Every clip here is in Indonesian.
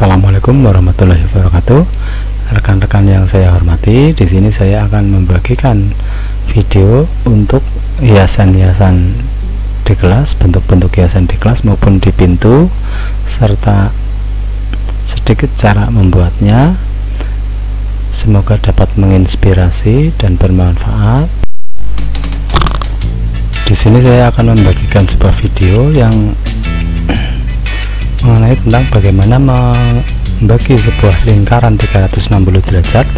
Assalamualaikum warahmatullahi wabarakatuh. Rekan-rekan yang saya hormati, di sini saya akan membagikan video untuk hiasan-hiasan di kelas, bentuk-bentuk hiasan di kelas maupun di pintu, serta sedikit cara membuatnya. Semoga dapat menginspirasi dan bermanfaat. Di sini saya akan membagikan sebuah video yang mengenai tentang bagaimana membagi sebuah lingkaran 360 derajat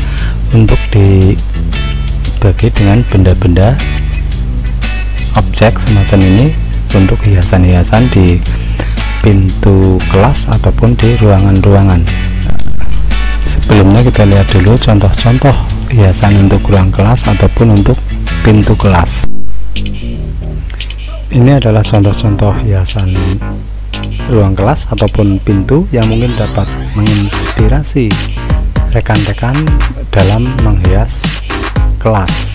untuk dibagi dengan benda-benda objek semacam ini untuk hiasan-hiasan di pintu kelas ataupun di ruangan-ruangan. Sebelumnya kita lihat dulu contoh-contoh hiasan untuk ruang kelas ataupun untuk pintu kelas. Ini adalah contoh-contoh hiasan ruang kelas ataupun pintu yang mungkin dapat menginspirasi rekan-rekan dalam menghias kelas.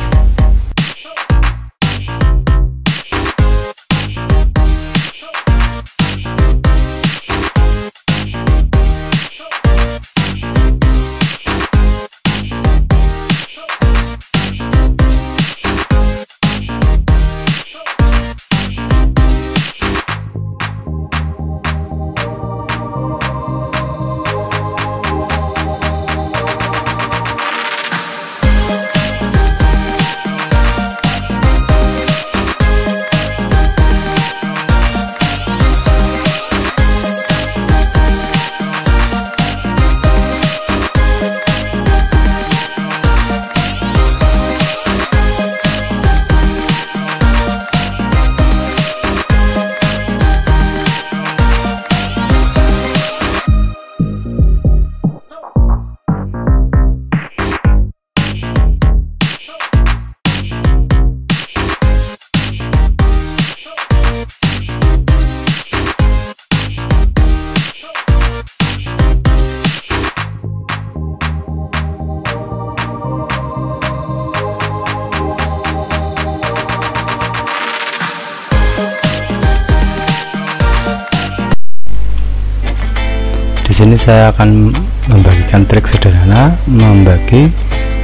Di sini saya akan membagikan trik sederhana membagi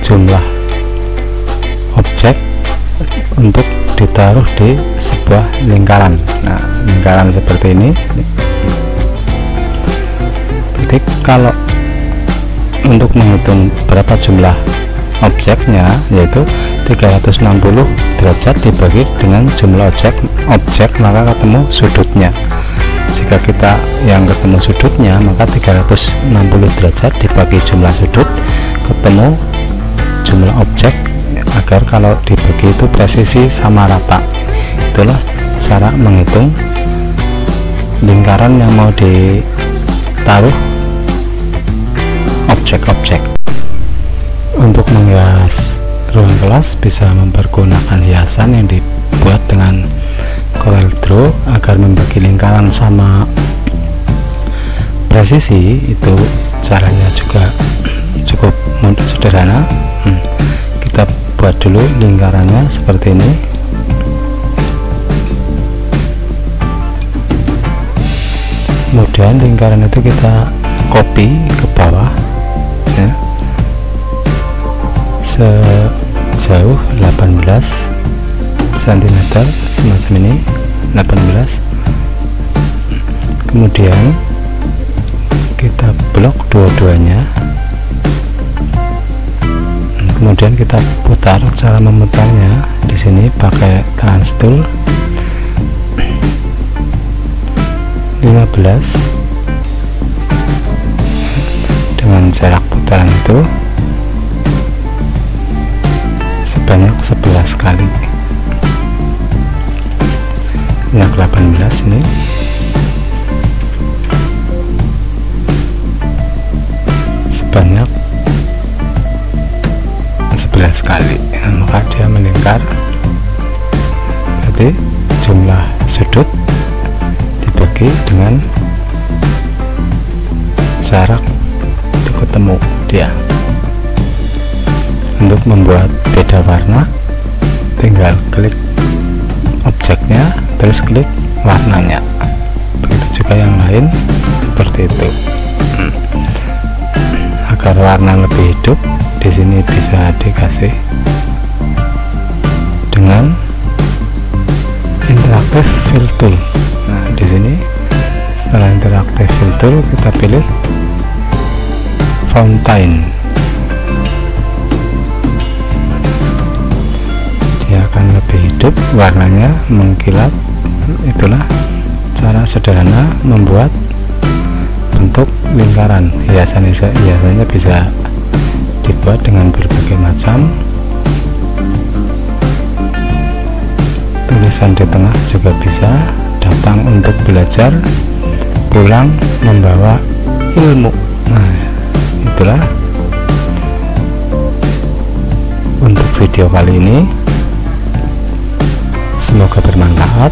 jumlah objek untuk ditaruh di sebuah lingkaran. Nah, lingkaran seperti ini. Jadi kalau untuk menghitung berapa jumlah objeknya, yaitu 360 derajat dibagi dengan jumlah objek, maka ketemu sudutnya. Jika kita yang ketemu sudutnya, maka 360 derajat dibagi jumlah sudut ketemu jumlah objek, agar kalau dibagi itu presisi sama rata. Itulah cara menghitung lingkaran yang mau ditaruh objek-objek. Untuk menghias ruang kelas bisa mempergunakan hiasan yang dibuat dengan Corel Draw agar membagi lingkaran sama presisi. Itu caranya juga cukup sederhana. Kita buat dulu lingkarannya seperti ini. Kemudian lingkaran itu kita copy ke bawah ya, sejauh 18 cm semacam ini, 18. Kemudian kita blok dua-duanya, kemudian kita putar. Cara memutarnya di sini pakai trans tool, 15 dengan jarak putaran itu sebanyak 11 kali. Yang 18 ini sebanyak 11 kali, maka dia melingkar. Berarti jumlah sudut dibagi dengan jarak untuk ketemu dia. Untuk membuat beda warna tinggal klik objeknya, terus klik warnanya. Begitu juga yang lain seperti itu. agar warna lebih hidup, di sini bisa dikasih dengan interaktif fill tool. Nah, di sini setelah interaktif fill tool kita pilih fountain. Dia akan lebih hidup, warnanya mengkilat. Itulah cara sederhana membuat bentuk lingkaran. Hiasannya bisa dibuat dengan berbagai macam. Tulisan di tengah juga bisa. Datang untuk belajar, pulang membawa ilmu. Nah, itulah untuk video kali ini, semoga bermanfaat.